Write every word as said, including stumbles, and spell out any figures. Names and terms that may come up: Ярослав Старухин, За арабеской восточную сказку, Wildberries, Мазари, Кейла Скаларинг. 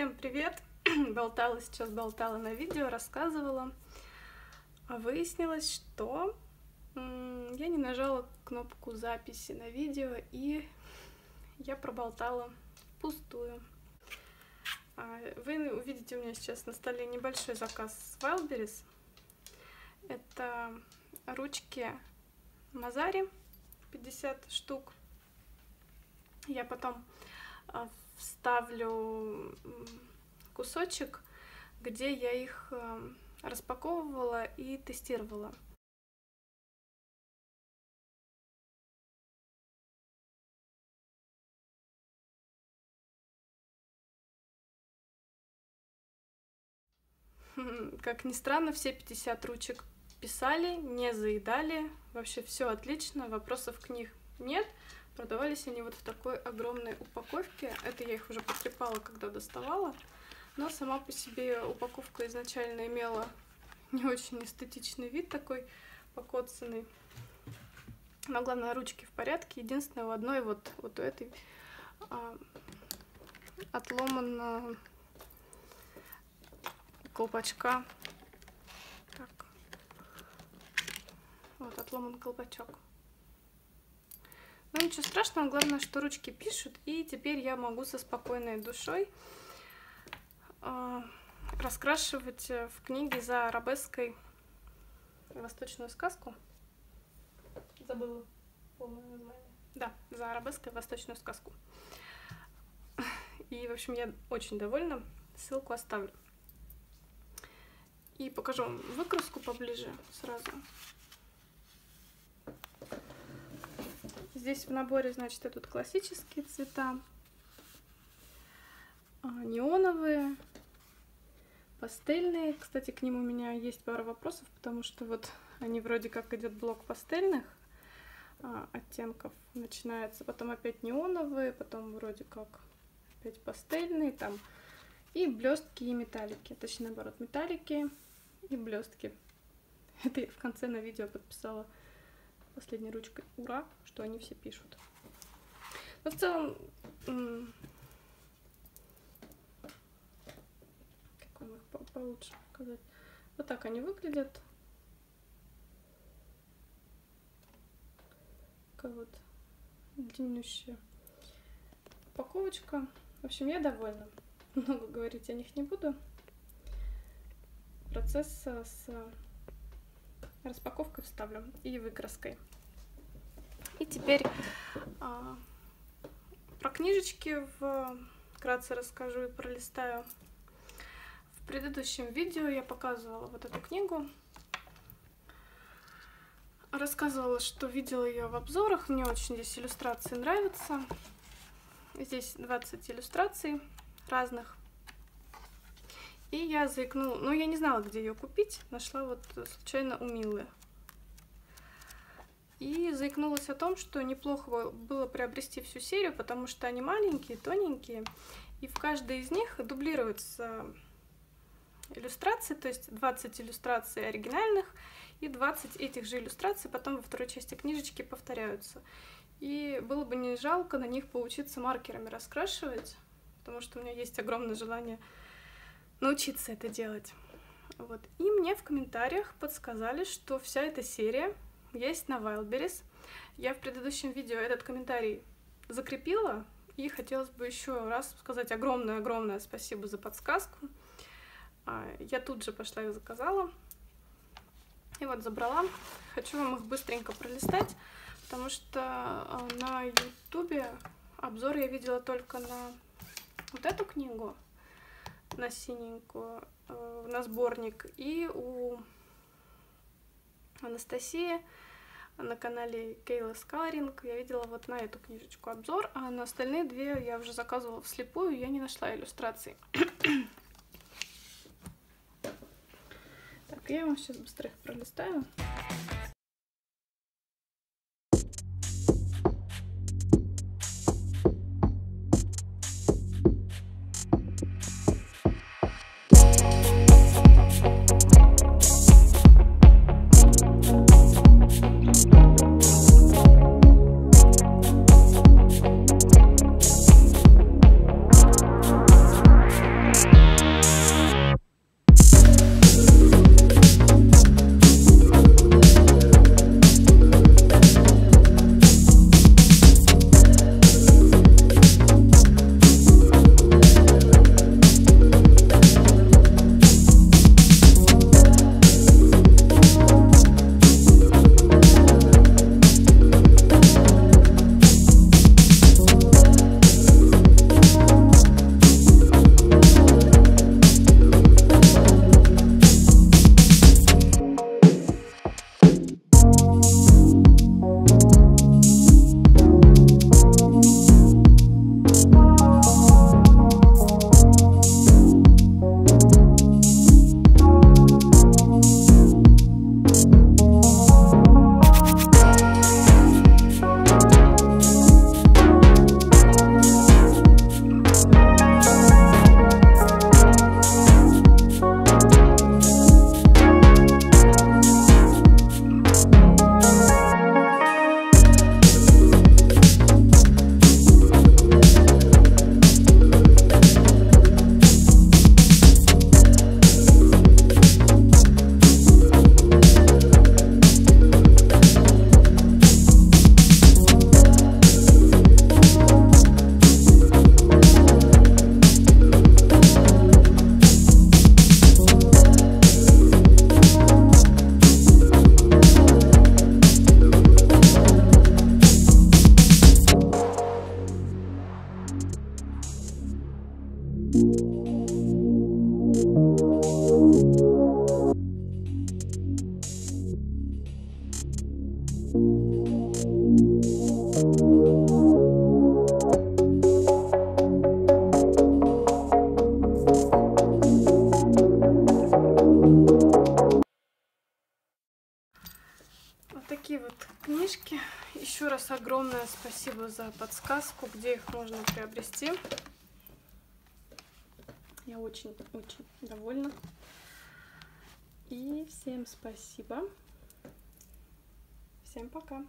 Всем привет! Болтала сейчас, болтала на видео, рассказывала. Выяснилось, что я не нажала кнопку записи на видео, и я проболтала впустую. Вы увидите у меня сейчас на столе небольшой заказ с Wildberries. Это ручки Мазари, пятьдесят штук. Я потом вставлю кусочек, где я их распаковывала и тестировала. Как ни странно, все пятьдесят ручек писали, не заедали, вообще все отлично, вопросов к них нет. Продавались они вот в такой огромной упаковке. Это я их уже потрепала, когда доставала. Но сама по себе упаковка изначально имела не очень эстетичный вид, такой покоцанный. Но главное, ручки в порядке. Единственное, у одной вот, вот у этой а, отломана колпачка. Так. Вот отломан колпачок. Ну ничего страшного, главное, что ручки пишут, и теперь я могу со спокойной душой э, раскрашивать в книге «За арабеской восточную сказку». Забыла полное название. Да, «За арабеской восточную сказку». И, в общем, я очень довольна. Ссылку оставлю. И покажу вам выкраску поближе сразу. Здесь в наборе, значит, идут классические цвета, неоновые, пастельные. Кстати, к ним у меня есть пара вопросов, потому что вот они вроде как идет блок пастельных а, оттенков. Начинается потом опять неоновые, потом вроде как опять пастельные там. И блестки, и металлики. Точнее, наоборот, металлики и блестки. Это я в конце на видео подписала последней ручкой ура, что они все пишут. Но в целом, как вам их получше показать? Вот так они выглядят. Такая вот длиннющая упаковочка. В общем, я довольна. Много говорить о них не буду. Процесс с распаковкой вставлю и выкраской. И теперь а, про книжечки вкратце расскажу и пролистаю. В предыдущем видео я показывала вот эту книгу. Рассказывала, что видела ее в обзорах. Мне очень здесь иллюстрации нравятся. Здесь двадцать иллюстраций разных. И я заикнула, но я не знала, где ее купить, нашла вот случайно у Милы. И заикнулась о том, что неплохо было приобрести всю серию, потому что они маленькие, тоненькие, и в каждой из них дублируются иллюстрации, то есть двадцать иллюстраций оригинальных и двадцать этих же иллюстраций потом во второй части книжечки повторяются. И было бы не жалко на них поучиться маркерами раскрашивать, потому что у меня есть огромное желание научиться это делать. Вот. И мне в комментариях подсказали, что вся эта серия есть на Wildberries. Я в предыдущем видео этот комментарий закрепила, и хотелось бы еще раз сказать огромное-огромное спасибо за подсказку. Я тут же пошла и заказала. И вот забрала. Хочу вам их быстренько пролистать, потому что на ютубе обзор я видела только на вот эту книгу, на синенькую, на сборник, и у Анастасии на канале Кейла Скаларинг я видела вот на эту книжечку обзор, а на остальные две я уже заказывала вслепую, я не нашла иллюстраций. Так, я вам сейчас быстро их пролистаю. Книжки. Еще раз огромное спасибо за подсказку, где их можно приобрести. Я очень-очень довольна. И всем спасибо. Всем пока.